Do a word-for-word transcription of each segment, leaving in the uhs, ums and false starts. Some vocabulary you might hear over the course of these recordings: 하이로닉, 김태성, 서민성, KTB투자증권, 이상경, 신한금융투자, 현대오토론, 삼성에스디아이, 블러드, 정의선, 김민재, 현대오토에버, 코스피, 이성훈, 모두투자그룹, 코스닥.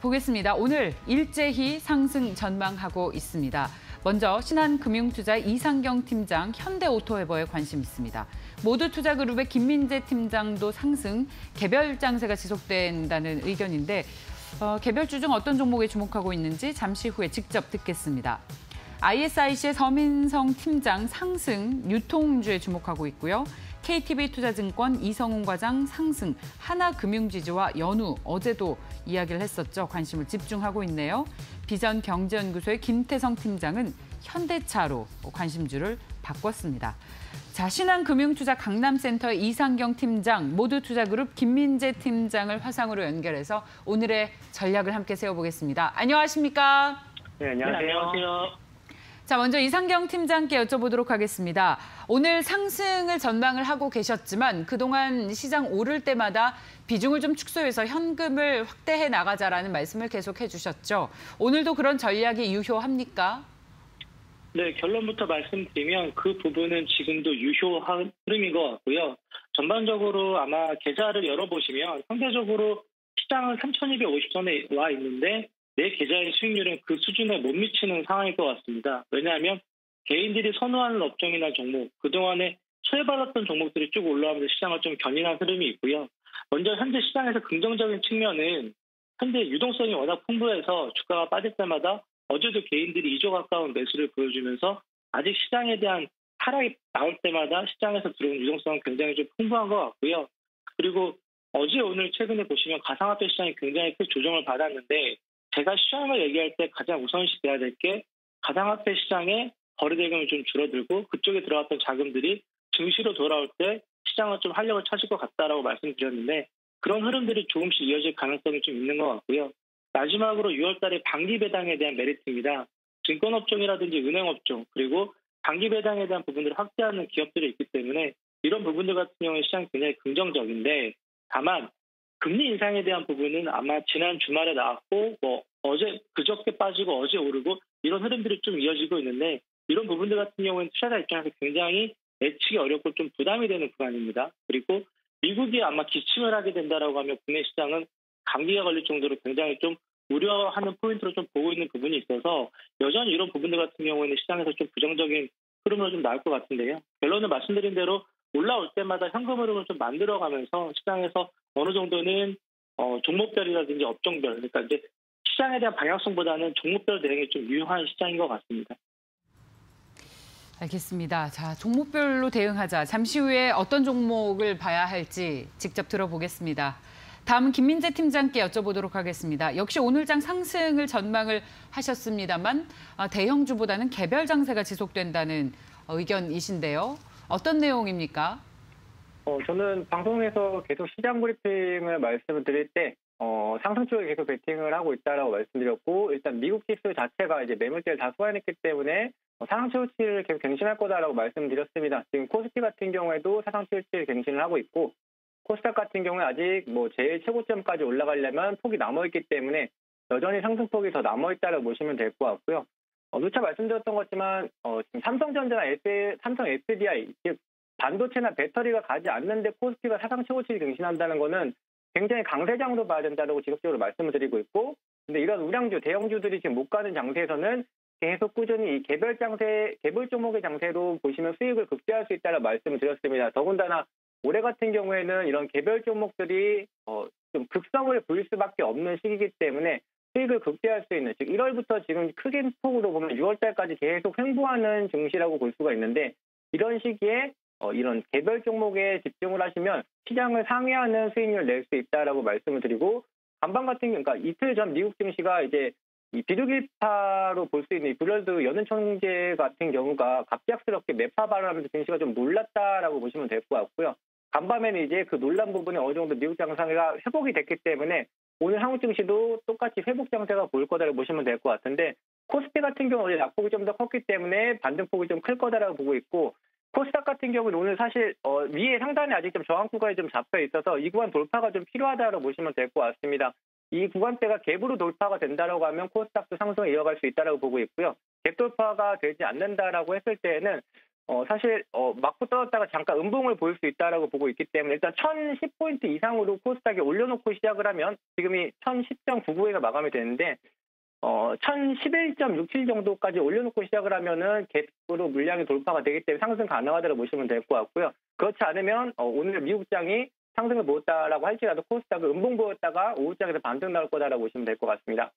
보겠습니다. 오늘 일제히 상승 전망하고 있습니다. 먼저 신한금융투자 이상경 팀장, 현대오토에버에 관심 있습니다. 모두투자그룹의 김민재 팀장도 상승, 개별 장세가 지속된다는 의견인데 어, 개별주 중 어떤 종목에 주목하고 있는지 잠시 후에 직접 듣겠습니다. 아이에스아이씨의 서민성 팀장 상승, 유통주에 주목하고 있고요. 케이티비투자증권 이성훈 과장 상승, 하나금융지주와 연우, 어제도 이야기를 했었죠. 관심을 집중하고 있네요. 비전경제연구소의 김태성 팀장은 현대차로 관심주를 바꿨습니다. 자, 신한금융투자 강남센터의 이상경 팀장, 모두투자그룹 김민재 팀장을 화상으로 연결해서 오늘의 전략을 함께 세워보겠습니다. 안녕하십니까? 네, 안녕하세요. 네, 안녕하세요. 자, 먼저 이상경 팀장께 여쭤보도록 하겠습니다. 오늘 상승을 전망을 하고 계셨지만 그동안 시장 오를 때마다 비중을 좀 축소해서 현금을 확대해 나가자라는 말씀을 계속해 주셨죠. 오늘도 그런 전략이 유효합니까? 네, 결론부터 말씀드리면 그 부분은 지금도 유효한 흐름인 것 같고요. 전반적으로 아마 계좌를 열어보시면 상대적으로 시장은 삼천이백오십 선에 와 있는데 내 계좌의 수익률은 그 수준에 못 미치는 상황일 것 같습니다. 왜냐하면 개인들이 선호하는 업종이나 종목, 그동안에 소외받았던 종목들이 쭉 올라오면서 시장을 좀 견인한 흐름이 있고요. 먼저 현재 시장에서 긍정적인 측면은 현재 유동성이 워낙 풍부해서 주가가 빠질 때마다 어제도 개인들이 이조 가까운 매수를 보여주면서 아직 시장에 대한 하락이 나올 때마다 시장에서 들어온 유동성은 굉장히 좀 풍부한 것 같고요. 그리고 어제 오늘 최근에 보시면 가상화폐 시장이 굉장히 큰 조정을 받았는데 제가 시장을 얘기할 때 가장 우선시 돼야 될 게 가상화폐 시장의 거래대금이 좀 줄어들고 그쪽에 들어갔던 자금들이 증시로 돌아올 때 시장은 좀 활력을 찾을 것 같다라고 말씀드렸는데 그런 흐름들이 조금씩 이어질 가능성이 좀 있는 것 같고요. 마지막으로 유월 달에 반기 배당에 대한 메리트입니다. 증권업종이라든지 은행업종 그리고 반기 배당에 대한 부분들을 확대하는 기업들이 있기 때문에 이런 부분들 같은 경우에 시장 굉장히 긍정적인데 다만 금리 인상에 대한 부분은 아마 지난 주말에 나왔고 뭐 어제 그저께 빠지고 어제 오르고 이런 흐름들이 좀 이어지고 있는데 이런 부분들 같은 경우는 투자자 입장에서 굉장히 예측이 어렵고 좀 부담이 되는 구간입니다. 그리고 미국이 아마 기침을 하게 된다라고 하면 국내 시장은 감기가 걸릴 정도로 굉장히 좀 우려하는 포인트로 좀 보고 있는 부분이 있어서 여전히 이런 부분들 같은 경우에는 시장에서 좀 부정적인 흐름으로 좀 나올 것 같은데요. 결론은 말씀드린 대로 올라올 때마다 현금 흐름을 좀 만들어가면서 시장에서 어느 정도는 어, 종목별이라든지 업종별, 그러니까 이제 시장에 대한 방향성보다는 종목별 대응이 좀 유효한 시장인 것 같습니다. 알겠습니다. 자, 종목별로 대응하자. 잠시 후에 어떤 종목을 봐야 할지 직접 들어보겠습니다. 다음은 김민재 팀장께 여쭤보도록 하겠습니다. 역시 오늘장 상승을 전망을 하셨습니다만 대형주보다는 개별 장세가 지속된다는 의견이신데요. 어떤 내용입니까? 어, 저는 방송에서 계속 시장 브리핑을 말씀을 드릴 때 어, 상승 쪽에 계속 베팅을 하고 있다라고 말씀드렸고 일단 미국 지수 자체가 이제 매물대를 다 소환했기 때문에 어, 상승 추이를 계속 갱신할 거다라고 말씀드렸습니다. 지금 코스피 같은 경우에도 상승 추이를 갱신을 하고 있고 코스닥 같은 경우는 아직 뭐 제일 최고점까지 올라가려면 폭이 남아있기 때문에 여전히 상승폭이 더 남아있다라고 보시면 될 것 같고요. 어, 누차 말씀드렸던 것지만 어, 지금 삼성전자나 에스, 삼성에스디아이 즉 반도체나 배터리가 가지 않는데 코스피가 사상 최고치를 갱신한다는 것은 굉장히 강세 장도 봐야 된다고 지속적으로 말씀을 드리고 있고 근데 이런 우량주, 대형주들이 지금 못 가는 장세에서는 계속 꾸준히 이 개별 장세, 개별 종목의 장세로 보시면 수익을 극대화할 수 있다고 말씀을 드렸습니다. 더군다나 올해 같은 경우에는 이런 개별 종목들이 어, 좀 극성을 보일 수밖에 없는 시기이기 때문에 수익을 극대화할 수 있는, 즉 일월부터 지금 크게 폭으로 보면 유월 달까지 계속 횡보하는 증시라고 볼 수가 있는데 이런 시기에 어, 이런 개별 종목에 집중을 하시면 시장을 상회하는 수익률을 낼 수 있다라고 말씀을 드리고 간밤 같은 경우, 그러니까 이틀 전 미국 증시가 이제 이 비둘기파로 볼 수 있는 이 블러드 연은총재 같은 경우가 갑작스럽게 매파 발언하면서 증시가 좀 놀랐다라고 보시면 될 것 같고요. 간밤에는 이제 그 놀란 부분이 어느 정도 미국 장세가 회복이 됐기 때문에 오늘 한국 증시도 똑같이 회복 장세가 보일 거다라고 보시면 될 것 같은데 코스피 같은 경우는 낙폭이 좀 더 컸기 때문에 반등폭이 좀 클 거다라고 보고 있고. 코스닥 같은 경우는 오늘 사실 어, 위에 상단에 아직 좀 저항 구간이 좀 잡혀 있어서 이 구간 돌파가 좀 필요하다고 보시면 될 것 같습니다. 이 구간대가 갭으로 돌파가 된다라고 하면 코스닥도 상승을 이어갈 수 있다라고 보고 있고요. 갭 돌파가 되지 않는다라고 했을 때에는 어, 사실 어, 맞고 떨어졌다가 잠깐 음봉을 보일 수 있다라고 보고 있기 때문에 일단 천십 포인트 이상으로 코스닥에 올려놓고 시작을 하면 지금이 천십 점 구구에서 마감이 되는데 어, 천십일 점 육칠 정도까지 올려놓고 시작을 하면은 갭으로 물량이 돌파가 되기 때문에 상승 가능하다고 보시면 될 것 같고요. 그렇지 않으면 어, 오늘 미국장이 상승을 보였다라고 할지라도 코스닥은 음봉 보였다가 오후장에서 반등 나올 거다라고 보시면 될 것 같습니다.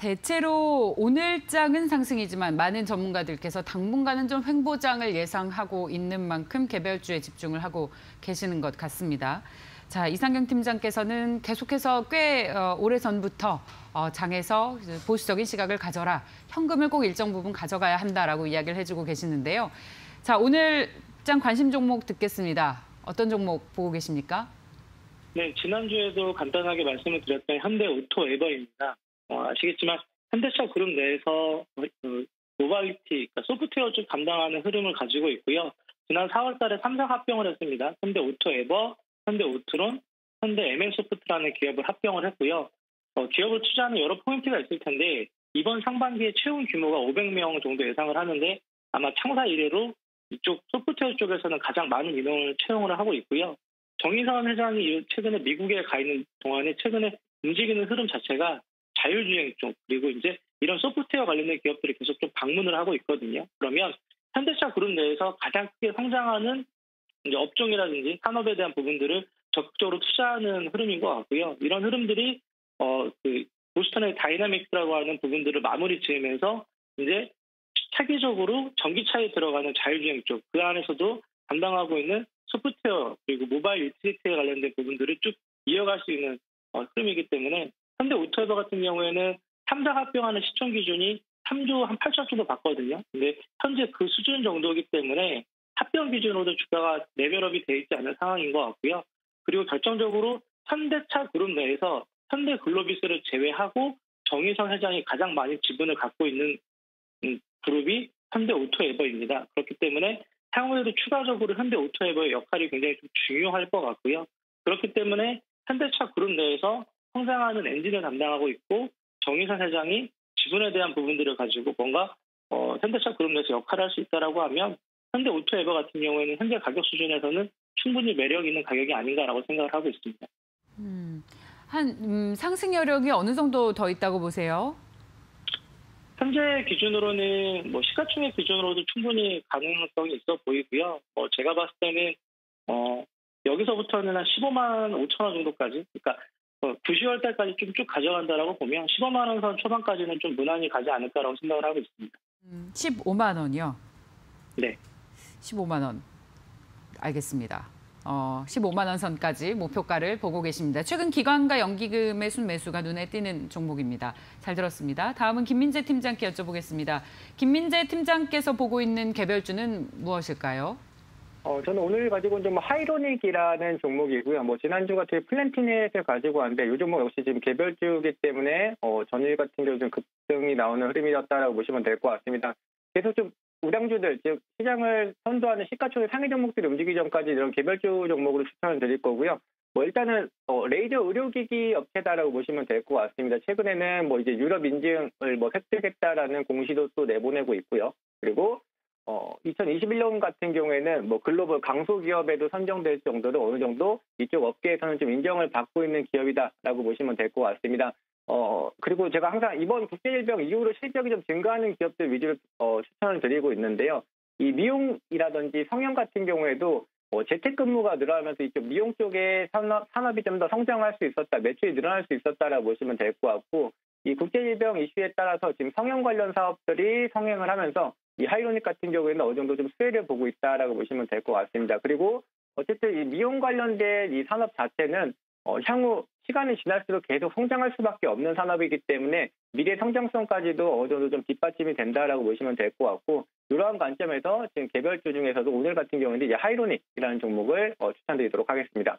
대체로 오늘장은 상승이지만 많은 전문가들께서 당분간은 좀 횡보장을 예상하고 있는 만큼 개별주에 집중을 하고 계시는 것 같습니다. 자, 이상경 팀장께서는 계속해서 꽤 오래전부터 장에서 보수적인 시각을 가져라, 현금을 꼭 일정 부분 가져가야 한다라고 이야기를 해주고 계시는데요. 자, 오늘 장 관심 종목 듣겠습니다. 어떤 종목 보고 계십니까? 네, 지난주에도 간단하게 말씀을 드렸던 현대오토에버입니다. 어, 아시겠지만 현대차 그룹 내에서 그 모빌리티, 그러니까 소프트웨어 쪽 담당하는 흐름을 가지고 있고요. 지난 사월 달에 삼 사 합병을 했습니다. 현대오토에버, 현대오토론, 현대엠엔소프트라는 기업을 합병을 했고요. 어, 기업을 투자하는 여러 포인트가 있을 텐데 이번 상반기에 채용 규모가 오백 명 정도 예상을 하는데 아마 창사 이래로 이쪽 소프트웨어 쪽에서는 가장 많은 인원을 채용을 하고 있고요. 정의선 회장이 최근에 미국에 가 있는 동안에 최근에 움직이는 흐름 자체가 자율주행 쪽, 그리고 이제 이런 소프트웨어 관련된 기업들이 계속 좀 방문을 하고 있거든요. 그러면 현대차 그룹 내에서 가장 크게 성장하는 이제 업종이라든지 산업에 대한 부분들을 적극적으로 투자하는 흐름인 것 같고요. 이런 흐름들이 어, 그 보스턴의 다이나믹스라고 하는 부분들을 마무리 지으면서 이제 차기적으로 전기차에 들어가는 자율주행 쪽, 그 안에서도 담당하고 있는 소프트웨어 그리고 모바일 유틸리티에 관련된 부분들을 쭉 이어갈 수 있는 어, 흐름이기 때문에 현대오토에버 같은 경우에는 삼 사 합병하는 시총 기준이 삼조 한 팔천억 정도 받거든요. 근데 현재 그 수준 정도이기 때문에 합병 기준으로도 주가가 레벨업이 돼 있지 않은 상황인 것 같고요. 그리고 결정적으로 현대차 그룹 내에서 현대글로비스를 제외하고 정의선 회장이 가장 많이 지분을 갖고 있는 그룹이 현대오토에버입니다. 그렇기 때문에 향후에도 추가적으로 현대오토에버의 역할이 굉장히 좀 중요할 것 같고요. 그렇기 때문에 현대차 그룹 내에서 성장하는 엔진을 담당하고 있고 정의선 회장이 지분에 대한 부분들을 가지고 뭔가 어, 현대차 그룹 내에서 역할을 할 수 있다라고 하면 현대오토에버 같은 경우에는 현재 가격 수준에서는 충분히 매력 있는 가격이 아닌가라고 생각을 하고 있습니다. 음, 한 음, 상승 여력이 어느 정도 더 있다고 보세요? 현재 기준으로는 뭐 시가총액 기준으로도 충분히 가능성이 있어 보이고요. 뭐 제가 봤을 때는 어, 여기서부터는 한 십오만 오천원 정도까지, 그러니까 구 시월 달까지 좀 쭉 가져간다라고 보면 십오만 원 선 초반까지는 좀 무난히 가지 않을까라고 생각을 하고 있습니다. 음, 십오만 원이요? 네. 십오만 원. 알겠습니다. 어, 십오만 원 선까지 목표가를 보고 계십니다. 최근 기관과 연기금의 순매수가 눈에 띄는 종목입니다. 잘 들었습니다. 다음은 김민재 팀장께 여쭤보겠습니다. 김민재 팀장께서 보고 있는 개별주는 무엇일까요? 어, 저는 오늘 가지고 온 좀 하이로닉이라는 종목이고요. 뭐 지난주 같은 플랜티넷을 가지고 왔는데 이 종목 역시 지금 개별주이기 때문에 어, 전일 같은 경우 좀 급등이 나오는 흐름이었다라고 보시면 될 것 같습니다. 계속 좀 우량주들, 즉 시장을 선도하는 시가총액 상위 종목들이 움직이기 전까지 이런 개별주 종목으로 추천을 드릴 거고요. 뭐 일단은 어, 레이저 의료기기 업체다라고 보시면 될 것 같습니다. 최근에는 뭐 이제 유럽 인증을 뭐 획득했다라는 공시도 또 내보내고 있고요. 그리고 어, 이천이십일년 같은 경우에는 뭐 글로벌 강소기업에도 선정될 정도로 어느 정도 이쪽 업계에서는 좀 인정을 받고 있는 기업이다라고 보시면 될 것 같습니다. 어, 그리고 제가 항상 이번 국제질병 이후로 실적이 좀 증가하는 기업들 위주로 어, 추천을 드리고 있는데요. 이 미용이라든지 성형 같은 경우에도 어, 재택근무가 늘어나면서 이쪽 미용 쪽의 산업, 산업이 좀 더 성장할 수 있었다, 매출이 늘어날 수 있었다라고 보시면 될 것 같고, 이 국제질병 이슈에 따라서 지금 성형 관련 사업들이 성행을 하면서 이 하이로닉 같은 경우에는 어느 정도 좀 수혜를 보고 있다라고 보시면 될 것 같습니다. 그리고 어쨌든 이 미용 관련된 이 산업 자체는 어, 향후 시간이 지날수록 계속 성장할 수밖에 없는 산업이기 때문에 미래 성장성까지도 어느 정도 좀 뒷받침이 된다라고 보시면 될 것 같고, 이러한 관점에서 지금 개별주 중에서도 오늘 같은 경우에는 이제 하이로닉이라는 종목을 어, 추천드리도록 하겠습니다.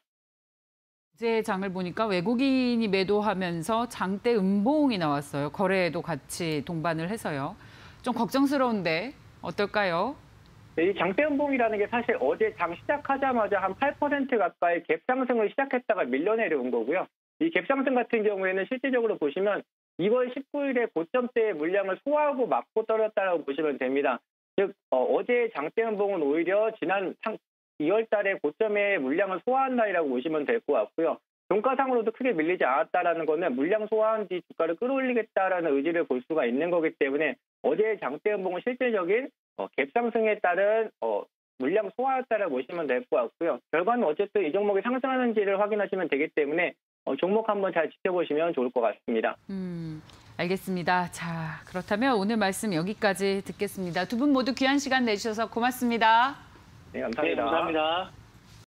어제 장을 보니까 외국인이 매도하면서 장대 음봉이 나왔어요. 거래에도 같이 동반을 해서요. 좀 걱정스러운데 어떨까요? 이 장대음봉이라는 게 사실 어제 장 시작하자마자 한 팔 퍼센트 가까이 갭상승을 시작했다가 밀려내려온 거고요. 이 갭상승 같은 경우에는 실질적으로 보시면 이월 십구일에 고점대의 물량을 소화하고 막고 떨어졌다고 보시면 됩니다. 즉 어, 어제의 장대 연봉은 오히려 지난 이월 달에 고점의 물량을 소화한 날이라고 보시면 될 것 같고요. 종가상으로도 크게 밀리지 않았다라는 거는 물량 소화한 뒤 주가를 끌어올리겠다라는 의지를 볼 수가 있는 거기 때문에 어제의 장대 연봉은 실질적인 어, 갭 상승에 따른 어, 물량 소화였다라고 보시면 될 것 같고요. 결과는 어쨌든 이 종목이 상승하는지를 확인하시면 되기 때문에 어, 종목 한번 잘 지켜보시면 좋을 것 같습니다. 음, 알겠습니다. 자, 그렇다면 오늘 말씀 여기까지 듣겠습니다. 두 분 모두 귀한 시간 내주셔서 고맙습니다. 네, 감사합니다. 네, 감사합니다.